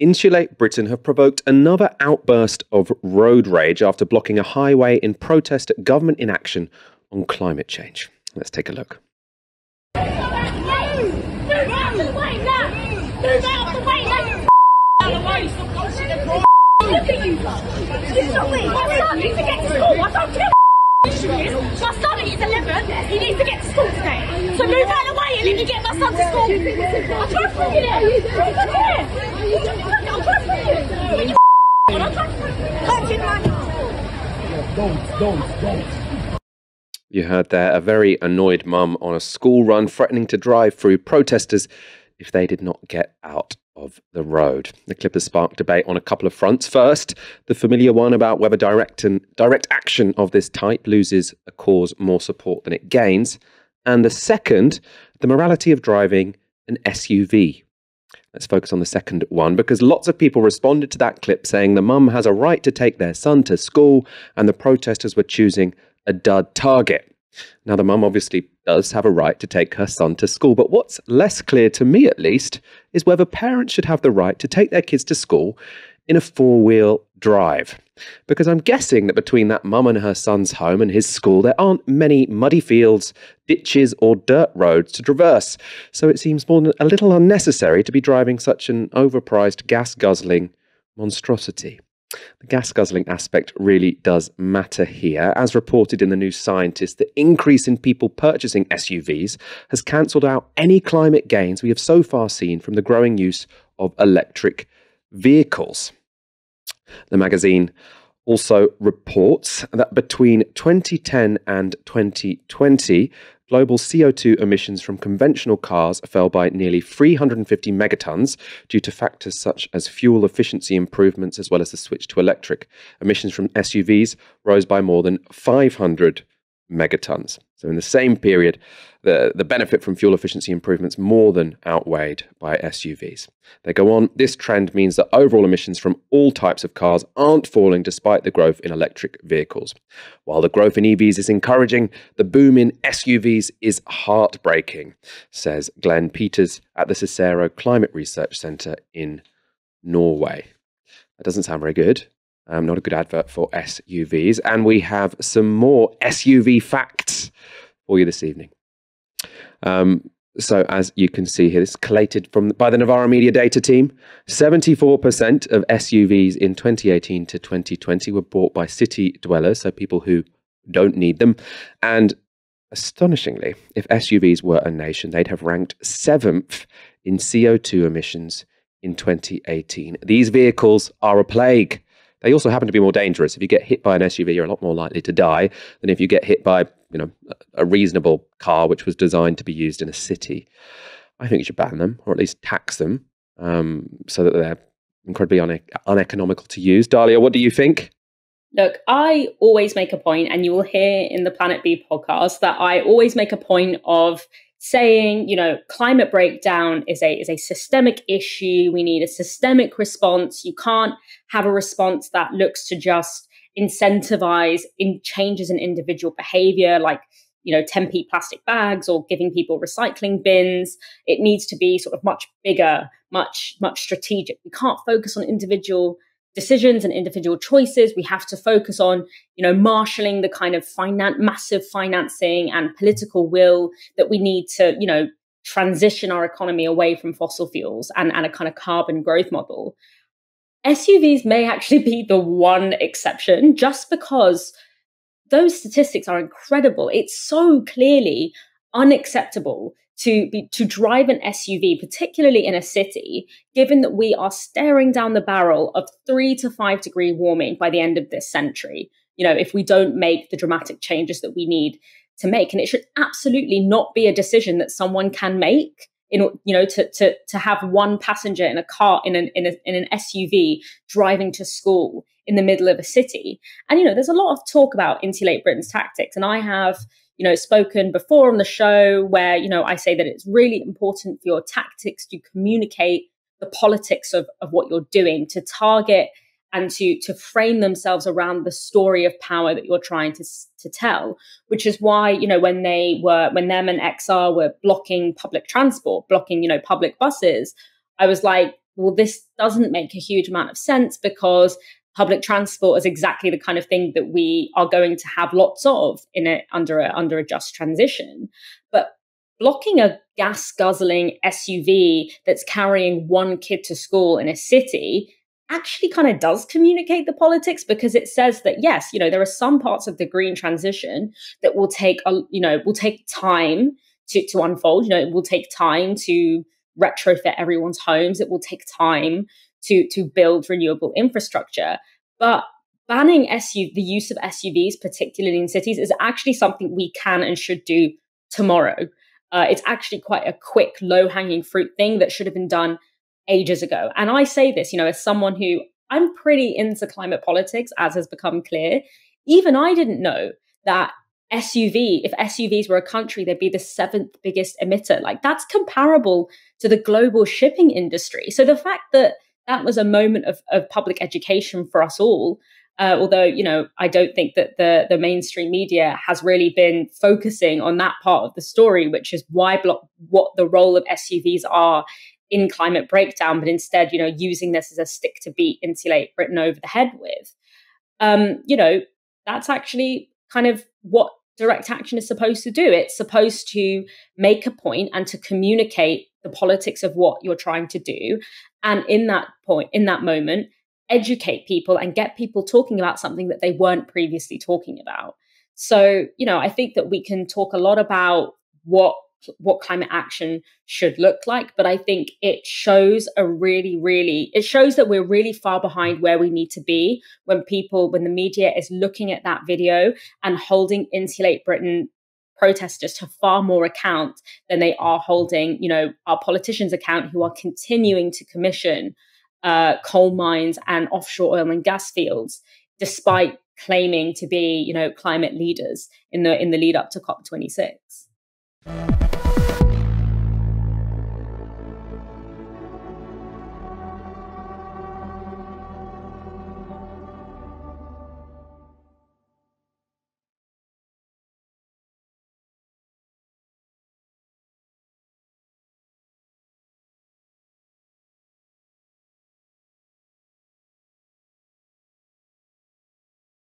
Insulate Britain have provoked another outburst of road rage after blocking a highway in protest at government inaction on climate change. Let's take a look. My son, he's 11, he needs to get to school today. So move out of the way and let me get my son to school. I'll try to bring it in. I'll try to bring it in. I'll try to bring it in. Touching my mum. Don't. You heard there a very annoyed mum on a school run threatening to drive through protesters if they did not get out of the road. The clip has sparked debate on a couple of fronts. First, the familiar one about whether direct action of this type loses a cause more support than it gains. And the second, the morality of driving an SUV. Let's focus on the second one, because lots of people responded to that clip saying the mum has a right to take their son to school, and the protesters were choosing a dud target. Now, the mum obviously does have a right to take her son to school, but what's less clear, to me at least, is whether parents should have the right to take their kids to school in a four-wheel drive. Because I'm guessing that between that mum and her son's home and his school, there aren't many muddy fields, ditches or dirt roads to traverse, so it seems more than a little unnecessary to be driving such an overpriced gas-guzzling monstrosity. The gas-guzzling aspect really does matter here. As reported in the New Scientist, the increase in people purchasing SUVs has cancelled out any climate gains we have so far seen from the growing use of electric vehicles. The magazine also reports that between 2010 and 2020, global CO2 emissions from conventional cars fell by nearly 350 megatons due to factors such as fuel efficiency improvements as well as the switch to electric. Emissions from SUVs rose by more than 500 megatons. So in the same period, the benefit from fuel efficiency improvements more than outweighed by SUVs. They go on, this trend means that overall emissions from all types of cars aren't falling despite the growth in electric vehicles. While the growth in EVs is encouraging, the boom in SUVs is heartbreaking, says Glenn Peters at the Cicero Climate Research Centre in Norway. That doesn't sound very good. Not a good advert for SUVs. And we have some more SUV facts for you this evening. So as you can see here, this is collated by the Novara Media data team. 74% of SUVs in 2018 to 2020 were bought by city dwellers, so people who don't need them. And astonishingly, if SUVs were a nation, they'd have ranked 7th in CO2 emissions in 2018. These vehicles are a plague. They also happen to be more dangerous. If you get hit by an SUV, you're a lot more likely to die than if you get hit by, you know, a reasonable car which was designed to be used in a city. I think you should ban them, or at least tax them, so that they're incredibly uneconomical to use. Dalia, what do you think? Look, I always make a point, and you will hear in the Planet B podcast that I always make a point of saying, you know, climate breakdown is a systemic issue. We need a systemic response. You can't have a response that looks to just incentivize in changes in individual behavior, like, you know, 10p plastic bags or giving people recycling bins. It needs to be sort of much bigger, much strategic. We can't focus on individual decisions and individual choices. We have to focus on, you know, marshalling the kind of massive financing and political will that we need to, you know, transition our economy away from fossil fuels and a kind of carbon growth model. SUVs may actually be the one exception, just because those statistics are incredible. It's so clearly unacceptable to drive an SUV, particularly in a city, given that we are staring down the barrel of 3 to 5 degree warming by the end of this century, you know, if we don't make the dramatic changes that we need to make. And it should absolutely not be a decision that someone can make, you know, to have one passenger in a car, in an SUV driving to school in the middle of a city. And, you know, there's a lot of talk about Insulate Britain's tactics, and I have, you know, spoken before on the show where, you know, I say that it's really important for your tactics to communicate the politics of what you're doing, to target and to frame themselves around the story of power that you're trying to tell, which is why, you know, when them and XR were blocking public transport, blocking, you know, public buses, I was like, well, this doesn't make a huge amount of sense because public transport is exactly the kind of thing that we are going to have lots of in it under a just transition. But blocking a gas-guzzling SUV that's carrying one kid to school in a city actually kind of does communicate the politics, because it says that, yes, you know, there are some parts of the green transition that will take, will take time to unfold. You know, it will take time to retrofit everyone's homes. It will take time to build renewable infrastructure. But banning the use of SUVs, particularly in cities, is actually something we can and should do tomorrow. It's actually quite a quick, low-hanging fruit thing that should have been done ages ago. And I say this, you know, as someone who, I'm pretty into climate politics, as has become clear. Even I didn't know that if SUVs were a country, they'd be the 7th biggest emitter. Like, that's comparable to the global shipping industry. So the fact that that was a moment of public education for us all, although, you know, I don't think that the mainstream media has really been focusing on that part of the story, which is what the role of SUVs are in climate breakdown, but instead, you know, using this as a stick to beat Insulate Britain over the head with. You know, that's actually kind of what direct action is supposed to do. It's supposed to make a point and to communicate the politics of what you're trying to do. And in that moment, educate people and get people talking about something that they weren't previously talking about. So, you know, I think that we can talk a lot about what climate action should look like. But I think it shows it shows that we're really far behind where we need to be when the media is looking at that video and holding Insulate Britain protesters to far more account than they are holding, you know, our politicians account, who are continuing to commission coal mines and offshore oil and gas fields, despite claiming to be, you know, climate leaders in the lead up to COP26.